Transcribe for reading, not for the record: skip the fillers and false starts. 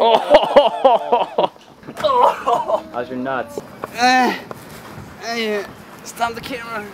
Oh. Oh. How's your nuts? Stop the camera.